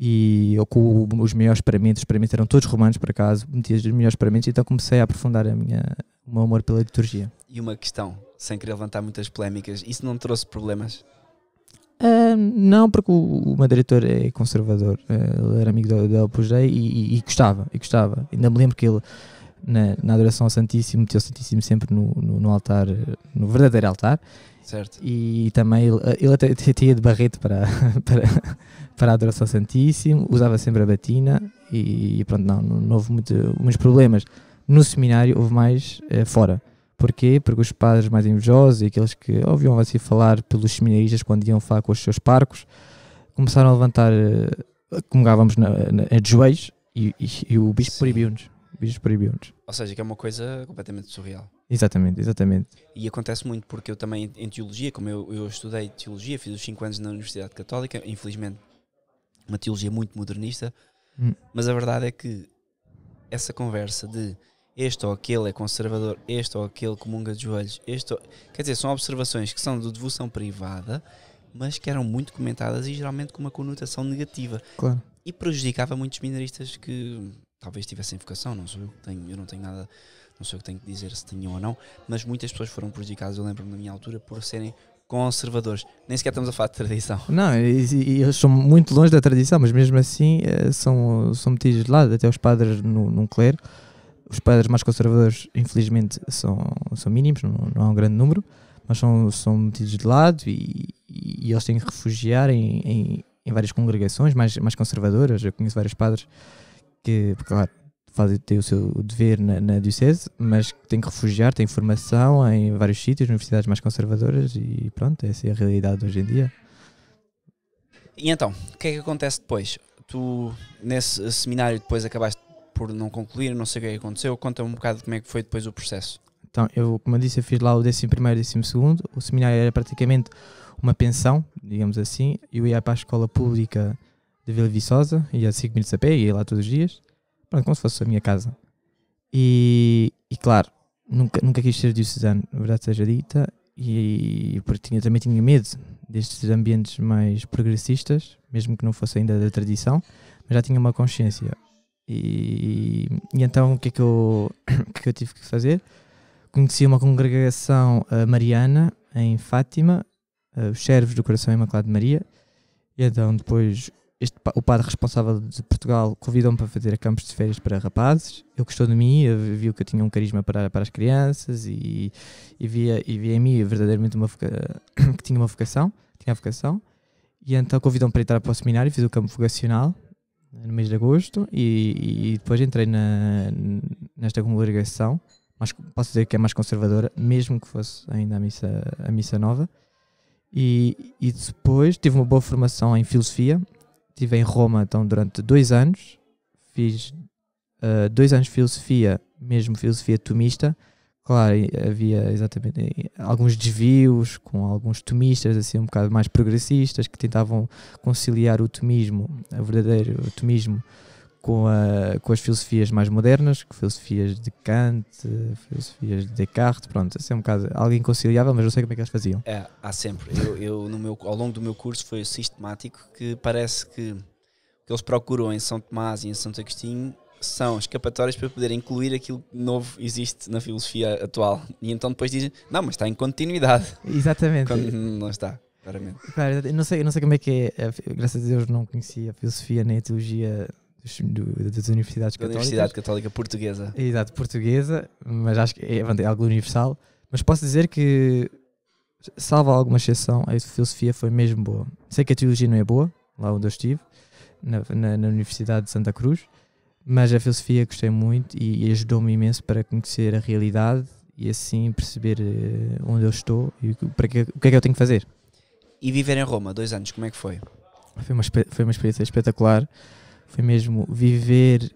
e eu com os melhores paramentos eram todos romanos, por acaso, metia os melhores paramentos, então comecei a aprofundar o meu amor pela liturgia. E uma questão, sem querer levantar muitas polémicas, isso não trouxe problemas? Não, porque o meu diretor é conservador, ele era amigo da Opus Dei e gostava. Ainda me lembro que ele, na adoração ao Santíssimo, metia o Santíssimo sempre no altar, no verdadeiro altar. Certo. E também ele até tinha de barrete para a adoração ao Santíssimo, usava sempre a batina e pronto, não houve muitos problemas. No seminário houve mais fora. Porquê? Porque os padres mais invejosos e aqueles que ouviam assim falar pelos seminaristas quando iam falar com os seus parcos começaram a levantar, comungávamos de joelhos e o bispo proibiu-nos. Ou seja, que é uma coisa completamente surreal. Exatamente. E acontece muito porque eu também em teologia, como eu estudei teologia, fiz os 5 anos na Universidade Católica, infelizmente uma teologia muito modernista, mas a verdade é que essa conversa de este ou aquele é conservador, este ou aquele comunga de joelhos, quer dizer, são observações que são de devoção privada, mas que eram muito comentadas e geralmente com uma conotação negativa. Claro. E prejudicava muitos minaristas que talvez tivessem vocação, não sou eu que tenho que dizer se tinham ou não, mas muitas pessoas foram prejudicadas, eu lembro-me na minha altura, por serem conservadores. Nem sequer estamos a falar de tradição. Não, e eles são muito longe da tradição, mas mesmo assim são metidos de lado, até os padres num clero. Os padres mais conservadores, infelizmente, são mínimos, não há um grande número, mas são metidos de lado e eles têm que refugiar em várias congregações mais conservadoras. Eu conheço vários padres que, claro, têm o seu dever na diocese, mas têm que refugiar, têm formação em vários sítios, universidades mais conservadoras e pronto, essa é a realidade hoje em dia. E então, o que é que acontece depois? Tu, nesse seminário, depois acabaste por não concluir, não sei o que aconteceu, conta-me um bocado como é que foi depois o processo. Então, como eu disse, eu fiz lá o 11º e 12º, o seminário era praticamente uma pensão, digamos assim, eu ia para a escola pública de Vila Viçosa, ia a 5 minutos a pé, ia lá todos os dias, pronto, como se fosse a minha casa. E claro, nunca quis ser diocesano, na verdade seja dita, porque também tinha medo destes ambientes mais progressistas, mesmo que não fosse ainda da tradição, mas já tinha uma consciência. E então o que é que eu tive que fazer? Conheci uma congregação mariana em Fátima, os Servos do Coração Imaculado de Maria, e então depois o padre responsável de Portugal convidou-me para fazer campos de férias para rapazes. Ele gostou de mim, viu que eu tinha um carisma para as crianças e via em mim verdadeiramente que tinha a vocação, e então convidou-me para entrar para o seminário, fiz o campo vocacional no mês de agosto e depois entrei nesta congregação, mas posso dizer que é mais conservadora, mesmo que fosse ainda a missa nova, e depois tive uma boa formação em filosofia, estive em Roma então durante 2 anos, fiz 2 anos de filosofia, mesmo filosofia tomista, claro, havia exatamente alguns desvios com alguns tomistas assim um bocado mais progressistas que tentavam conciliar o verdadeiro tomismo com as filosofias mais modernas, filosofias de Kant, filosofias de Descartes, pronto, assim um bocado algo inconciliável, mas não sei como é que eles faziam. É, há sempre, ao longo do meu curso foi sistemático que parece que o que eles procuram em São Tomás e em Santo Agostinho são escapatórias para poder incluir aquilo novo que existe na filosofia atual. E então depois dizem, não, mas está em continuidade. Exatamente. Quando não está, claramente. Claro, eu não sei como é que é, graças a Deus não conhecia a filosofia nem a teologia das universidades católicas. Da Universidade Católica Portuguesa. Exato, portuguesa, mas acho que é algo universal. Mas posso dizer que, salvo alguma exceção, a filosofia foi mesmo boa. Sei que a teologia não é boa, lá onde eu estive, na Universidade de Santa Cruz, mas a filosofia gostei muito e ajudou-me imenso para conhecer a realidade e assim perceber onde eu estou e o que é que eu tenho que fazer. E viver em Roma, 2 anos, como é que foi? Foi uma experiência espetacular. Foi mesmo viver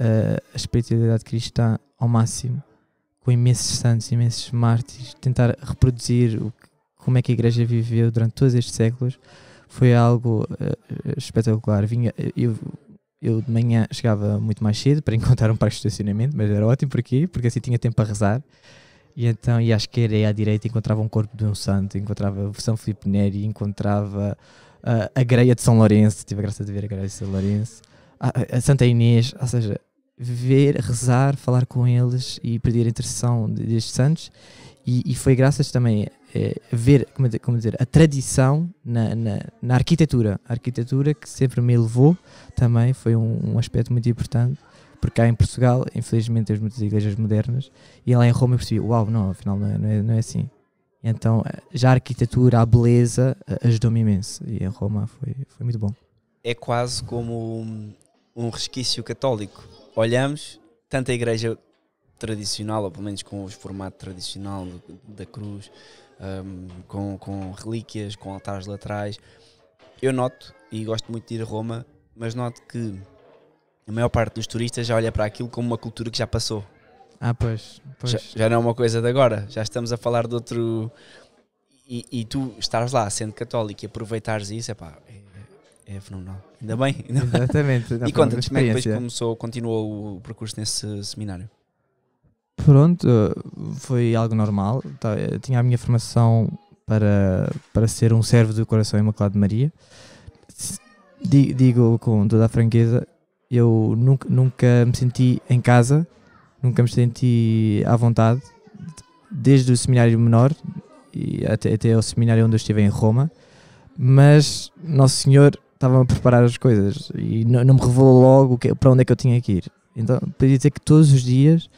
a espiritualidade cristã ao máximo, com imensos santos, imensos mártires, tentar reproduzir como é que a Igreja viveu durante todos estes séculos. Foi algo espetacular. Eu de manhã chegava muito mais cedo para encontrar um parque de estacionamento, mas era ótimo porque assim tinha tempo para rezar. E então ia à esquerda e à direita, encontrava um corpo de um santo, encontrava São Filipe Neri, encontrava a greia de São Lourenço, tive a graça de ver a greia de São Lourenço, a Santa Inês, ou seja, ver, rezar, falar com eles e pedir a intercessão destes santos. E foi graças também a ver, como dizer, a tradição na arquitetura. A arquitetura que sempre me levou também foi um aspecto muito importante, porque cá em Portugal, infelizmente, temos muitas igrejas modernas, e lá em Roma eu percebi, uau, não, afinal não é assim. E então, já a arquitetura, a beleza, ajudou-me imenso, e em Roma foi muito bom. É quase como um resquício católico. Olhamos, tanto a igreja tradicional, ou pelo menos com o formato tradicional da cruz, com relíquias, com altares laterais. Eu noto, e gosto muito de ir a Roma, mas noto que a maior parte dos turistas já olha para aquilo como uma cultura que já passou. Ah, pois. Já não é uma coisa de agora, já estamos a falar de outro... E tu estás lá, sendo católico, e aproveitares isso, epá, é fenomenal. Ainda bem. Exatamente. E conta-nos como é que depois continuou o percurso nesse seminário? Pronto, foi algo normal. Eu tinha a minha formação para ser um servo do Coração Imaculado de Maria. Digo com toda a franqueza, eu nunca me senti em casa, nunca me senti à vontade, desde o seminário menor e até o seminário onde eu estive em Roma, mas Nosso Senhor estava-me a preparar as coisas e não me revelou logo para onde é que eu tinha que ir. Então, podia dizer que todos os dias,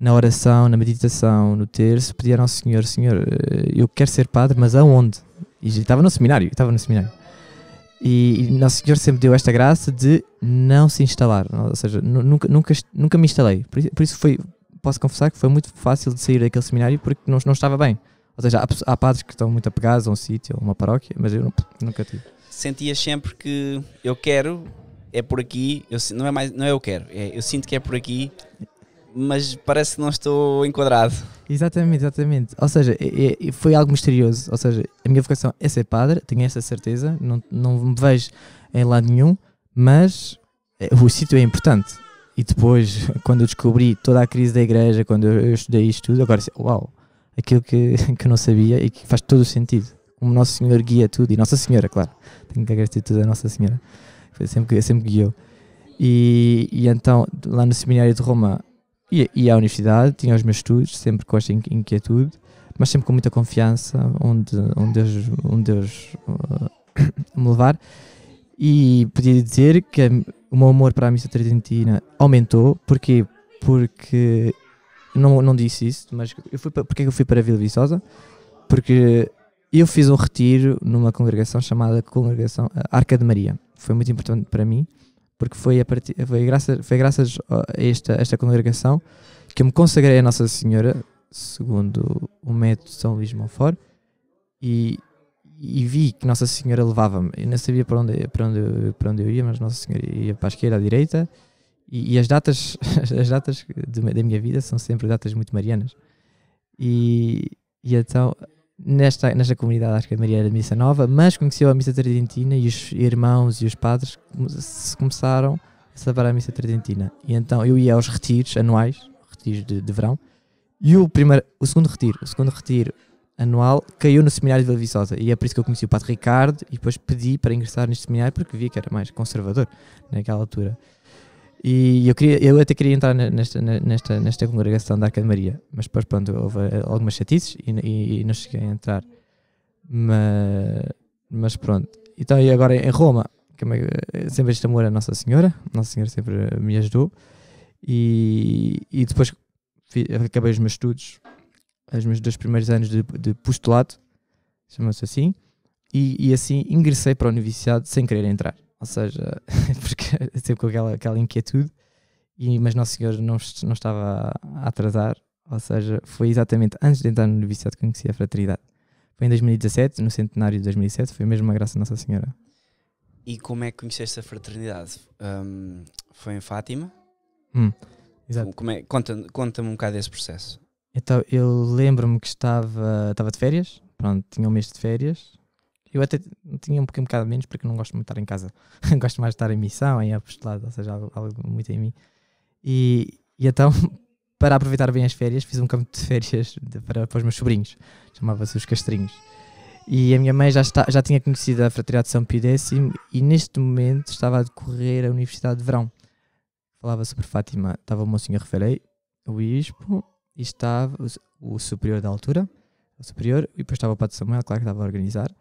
na oração, na meditação, no terço, pedir ao Senhor, Senhor, eu quero ser padre, mas aonde? E estava no seminário. E Nosso Senhor sempre deu esta graça de não se instalar, ou seja, nunca me instalei. Por isso posso confessar que foi muito fácil de sair daquele seminário porque não estava bem. Ou seja, há padres que estão muito apegados a um sítio, a uma paróquia, mas eu nunca tive. Sentias sempre que eu quero, é por aqui, não é eu quero, eu sinto que é por aqui... mas parece que não estou enquadrado. Exatamente. Ou seja, foi algo misterioso. Ou seja, a minha vocação é ser padre, tenho essa certeza, não me vejo em lado nenhum, mas o sítio é importante. E depois, quando eu descobri toda a crise da igreja, quando eu estudei isto tudo, agora uau, aquilo que eu não sabia e que faz todo o sentido. Como Nosso Senhor guia tudo, e Nossa Senhora, claro, tenho que agradecer tudo a Nossa Senhora, foi sempre guiou. E então, lá no seminário de Roma, e à universidade, tinha os meus estudos, sempre com esta inquietude, mas sempre com muita confiança, onde Deus me levar. E podia dizer que o meu amor para a missa tridentina aumentou. Porquê? Porque, não disse isso, mas porque eu fui para a Vila Viçosa? Porque eu fiz um retiro numa congregação chamada Congregação Arca de Maria. Foi muito importante para mim, porque foi graças a esta congregação que eu me consagrei a Nossa Senhora, segundo o método de São Luís de Montfort, e vi que Nossa Senhora levava-me. Eu não sabia para onde eu ia, mas Nossa Senhora ia para a esquerda, à direita, e as datas da minha vida são sempre datas muito marianas. E então, nesta comunidade, acho que a Maria era missa nova, mas conheceu a missa tridentina e os irmãos e os padres se começaram a celebrar a missa tridentina. E então eu ia aos retiros anuais, retiros de verão, e o segundo retiro anual caiu no seminário de Vila Viçosa, e é por isso que eu conheci o Padre Ricardo e depois pedi para ingressar neste seminário porque via que era mais conservador naquela altura. E eu até queria entrar nesta congregação da Arca de Maria, mas depois, pronto, houve algumas chatices e não cheguei a entrar. Mas pronto. Então, e agora em Roma, sempre este amor a Nossa Senhora. Nossa Senhora sempre me ajudou. E depois acabei os meus estudos, os meus 2 primeiros anos de postulado, chama-se assim, e assim ingressei para o noviciado sem querer entrar. Ou seja, porque sempre com aquela inquietude, mas Nosso Senhor não estava a atrasar. Ou seja, foi exatamente antes de entrar no noviciado que conheci a Fraternidade. Foi em 2017, no centenário de 2007, foi mesmo uma graça de Nossa Senhora. E como é que conheceste a Fraternidade? Foi em Fátima? Exato. Conta-me um bocado desse processo. Então, eu lembro-me que estava de férias, pronto, tinha um mês de férias. Eu até tinha um bocado menos, porque não gosto muito de estar em casa. Gosto mais de estar em missão, em apostolado, ou seja, algo muito em mim. E então, para aproveitar bem as férias, fiz um campo de férias para os meus sobrinhos. Chamava-se os Castrinhos. E a minha mãe já tinha conhecido a Fraternidade de São Pio X e neste momento estava a decorrer a Universidade de Verão. Falava sobre Fátima. Estava o Monsenhor Ferey, o bispo, e estava o superior da altura, o superior, e depois estava o Padre Samuel, claro, que estava a organizar.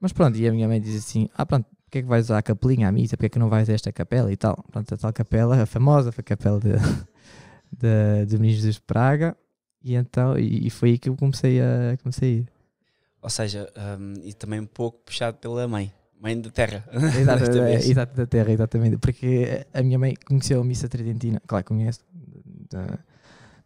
Mas pronto, e a minha mãe diz assim: pronto, porque é que vais à capelinha, à missa, porque é que não vais a esta capela e tal? Pronto, a tal capela, a famosa, foi a capela de Menino Jesus de Praga, e então, e foi aí que eu comecei a ir. Ou seja, e também um pouco puxado pela mãe da terra. Exato, da terra, exatamente, porque a minha mãe conheceu a missa tridentina, claro, conheço,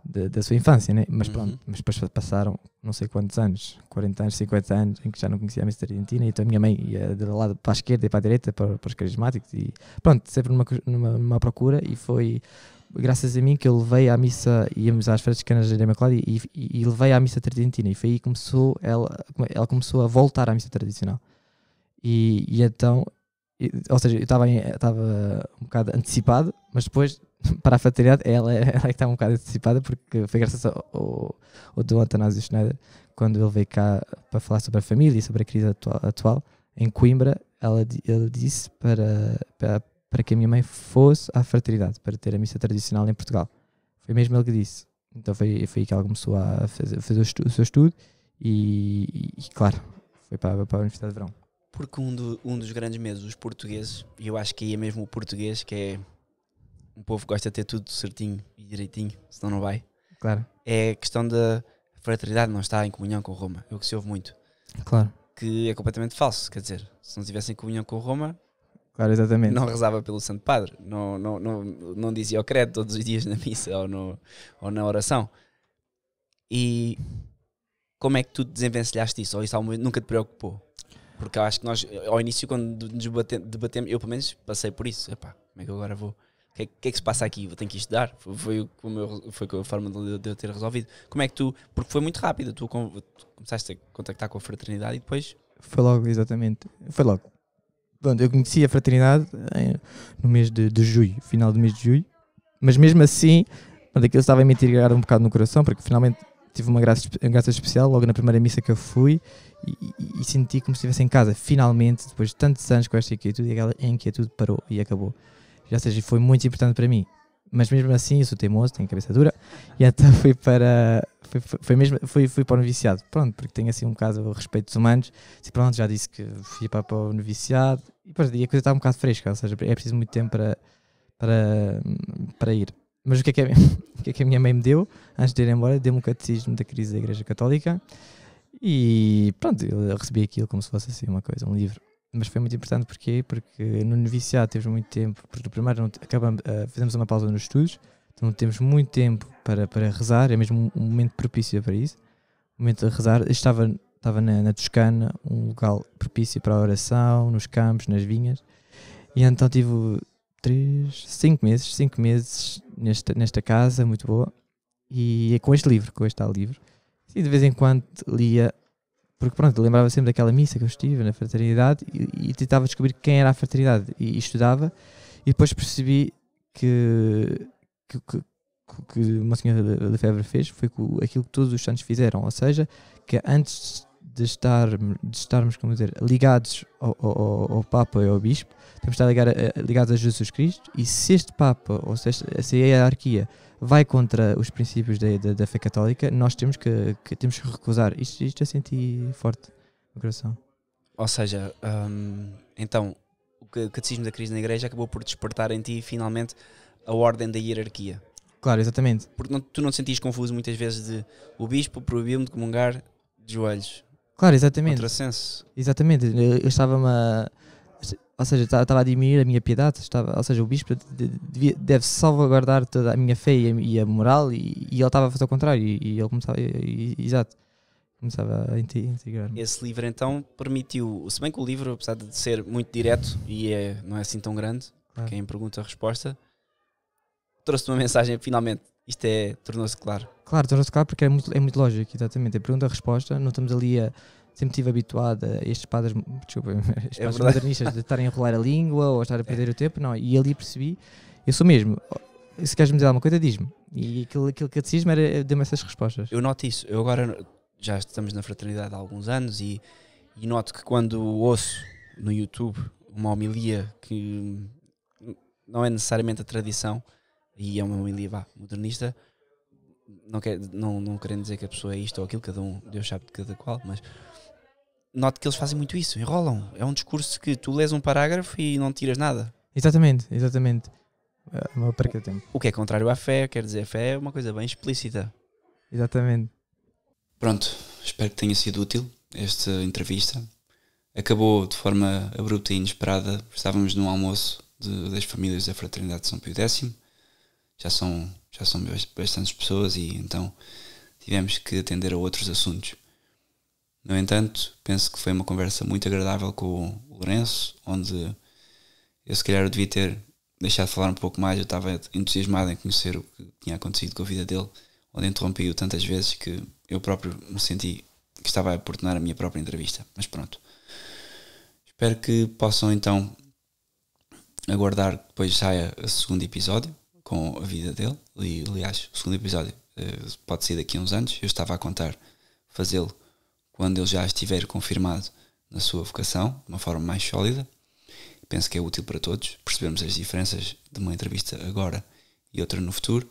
da sua infância, né? Mas pronto, mas depois passaram não sei quantos anos, 40 anos, 50 anos, em que já não conhecia a missa argentina, então a minha mãe ia de lado para a esquerda e para a direita, para os carismáticos, e pronto, sempre numa procura, e foi graças a mim que eu levei à missa, íamos às franciscanas da Imaculada e levei à missa argentina, e foi aí que começou, ela começou a voltar à missa tradicional, e então, ou seja, eu estava um bocado antecipado, mas depois para a Fraternidade ela que estava um bocado antecipada, porque foi graças ao Dom Antanásio Schneider, quando ele veio cá para falar sobre a família e sobre a crise atual em Coimbra, ele disse para que a minha mãe fosse à Fraternidade para ter a missa tradicional em Portugal. Foi mesmo ele que disse. Então foi aí que ela começou a fazer o seu estudo e claro, foi para a Universidade de Verão. Porque um dos grandes medos dos portugueses, e eu acho que aí é mesmo o português, que é um povo que gosta de ter tudo certinho e direitinho, senão não vai. Claro. É a questão da fraternidade não estar em comunhão com Roma, é o que se ouve muito. Claro. Que é completamente falso, quer dizer, se não estivesse em comunhão com Roma, claro, exatamente, não rezava pelo Santo Padre, não dizia o credo todos os dias na missa ou na oração. E como é que tu desenvencilhaste isso? Ou isso nunca te preocupou? Porque eu acho que nós, ao início, quando nos debatemos, eu pelo menos passei por isso. Epá, como é que eu agora vou? O que é que se passa aqui? Vou ter que estudar? Foi a forma de eu ter resolvido. Como é que tu... Porque foi muito rápido. Tu começaste a contactar com a Fraternidade e depois... Foi logo, exatamente. Foi logo. Pronto, eu conheci a Fraternidade no mês de julho, final do mês de julho. Mas mesmo assim, pronto, aquilo estava a me tirar um bocado no coração, porque finalmente tive uma graça especial logo na primeira missa que eu fui e senti como se estivesse em casa. Finalmente, depois de tantos anos com esta inquietude, e aquela inquietude parou e acabou. Ou seja, foi muito importante para mim, mas mesmo assim eu sou teimoso, tenho cabeça dura, e então fui para o noviciado, pronto, porque tenho assim um bocado o respeito dos humanos, e pronto, já disse que fui para o noviciado, e depois, a coisa estava um bocado fresca, ou seja, é preciso muito tempo para ir. Mas o que é que a minha mãe me deu, antes de ir embora, deu-me um catecismo da crise da Igreja Católica, e pronto, eu recebi aquilo como se fosse assim uma coisa, um livro. Mas foi muito importante porque no noviciado temos muito tempo, porque primeiro fizemos uma pausa nos estudos, então temos muito tempo para rezar, é mesmo um momento propício para isso, um momento de rezar. Eu estava na Toscana, um local propício para a oração, nos campos, nas vinhas, e então tive 5 meses nesta casa, muito boa, e é com este livro, e de vez em quando lia. Porque pronto, eu lembrava sempre daquela missa que eu estive na Fraternidade e tentava descobrir quem era a Fraternidade e estudava, e depois percebi que o Monsenhor Lefebvre fez foi aquilo que todos os santos fizeram, ou seja, que antes de estarmos, como dizer, ligados ao Papa e ao Bispo, temos de estar ligados a Jesus Cristo, e se este Papa ou se essa hierarquia vai contra os princípios da fé católica, nós temos que recusar. Isto eu senti forte no coração. Ou seja, então o Catecismo da Crise na Igreja acabou por despertar em ti finalmente a ordem da hierarquia. Claro, exatamente. Porque tu não te sentias confuso muitas vezes de o Bispo proibiu-me de comungar de joelhos. Claro, exatamente. Contrassenso. Exatamente. Eu estava-me a... Ou seja, estava a diminuir a minha piedade. Ou seja, o Bispo deve salvaguardar toda a minha fé e a moral, e ele estava a fazer o contrário. E ele começava... Exato. Começava a integrar-me. Esse livro, então, permitiu... Se bem que o livro, apesar de ser muito direto e não é assim tão grande, claro, quem pergunta a resposta... Trouxe-te uma mensagem, finalmente, isto tornou-se claro. Claro, tornou-se claro porque é muito lógico, exatamente. É pergunta-resposta, não estamos ali a... Sempre estive habituado a estes padres, desculpa, estes padres modernistas de estarem a enrolar a língua ou a estar a perder o tempo, não. E ali percebi, eu sou mesmo, se queres me dizer alguma coisa, diz-me. E aquele catecismo deu-me essas respostas. Eu noto isso, eu agora já estamos na fraternidade há alguns anos e noto que quando ouço no YouTube uma homilia que não é necessariamente a tradição, e é uma homilia modernista, não querendo dizer que a pessoa é isto ou aquilo, cada um, Deus sabe de cada qual, mas noto que eles fazem muito isso, enrolam. É um discurso que tu lês um parágrafo e não tiras nada. Exatamente. É uma perca de tempo. O que é contrário à fé, quer dizer, a fé é uma coisa bem explícita. Exatamente. Pronto, espero que tenha sido útil esta entrevista. Acabou de forma abrupta e inesperada. Estávamos num almoço das famílias da Fraternidade de São Pio X. Já são bastantes pessoas e então tivemos que atender a outros assuntos. No entanto, penso que foi uma conversa muito agradável com o Lourenço, onde eu se calhar devia ter deixado de falar um pouco mais. Eu estava entusiasmado em conhecer o que tinha acontecido com a vida dele, onde interrompi-o tantas vezes que eu próprio me senti que estava a importunar a minha própria entrevista. Mas pronto, espero que possam então aguardar que depois saia o segundo episódio com a vida dele, e aliás o segundo episódio pode ser daqui a uns anos. Eu estava a contar fazê-lo quando ele já estiver confirmado na sua vocação, de uma forma mais sólida. Penso que é útil para todos percebermos as diferenças de uma entrevista agora e outra no futuro,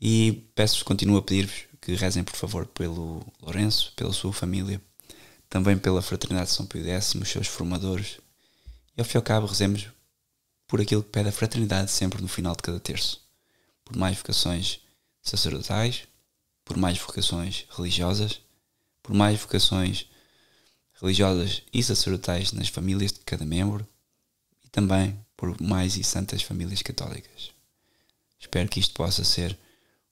e continuo a pedir-vos que rezem por favor pelo Lourenço, pela sua família, também pela Fraternidade de São Pio X, os seus formadores, e ao fim e ao cabo rezemos por aquilo que pede a fraternidade sempre no final de cada terço. Por mais vocações sacerdotais, por mais vocações religiosas, por mais vocações religiosas e sacerdotais nas famílias de cada membro, e também por mais e santas famílias católicas. Espero que isto possa ser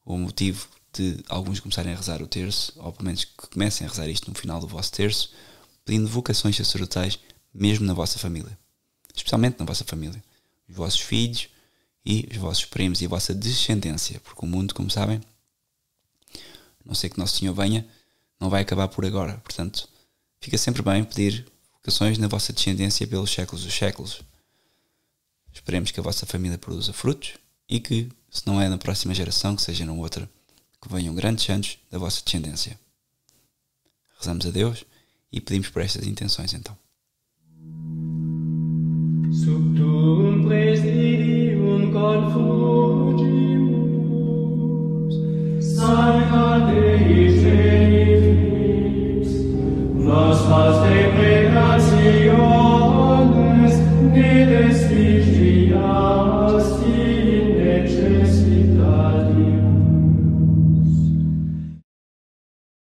o motivo de alguns começarem a rezar o terço, ou pelo menos que comecem a rezar isto no final do vosso terço, pedindo vocações sacerdotais mesmo na vossa família. Especialmente na vossa família. Os vossos filhos e os vossos primos e a vossa descendência, porque o mundo, como sabem, a não ser que Nosso Senhor venha, não vai acabar por agora. Portanto, fica sempre bem pedir vocações na vossa descendência pelos séculos dos séculos. Esperemos que a vossa família produza frutos e que, se não é na próxima geração, que seja na outra, que venham grandes santos da vossa descendência. Rezamos a Deus e pedimos por estas intenções então. Subtum presidium confugimus, Sancta Dei Serifis, nostras depredaciones ne desvigimus.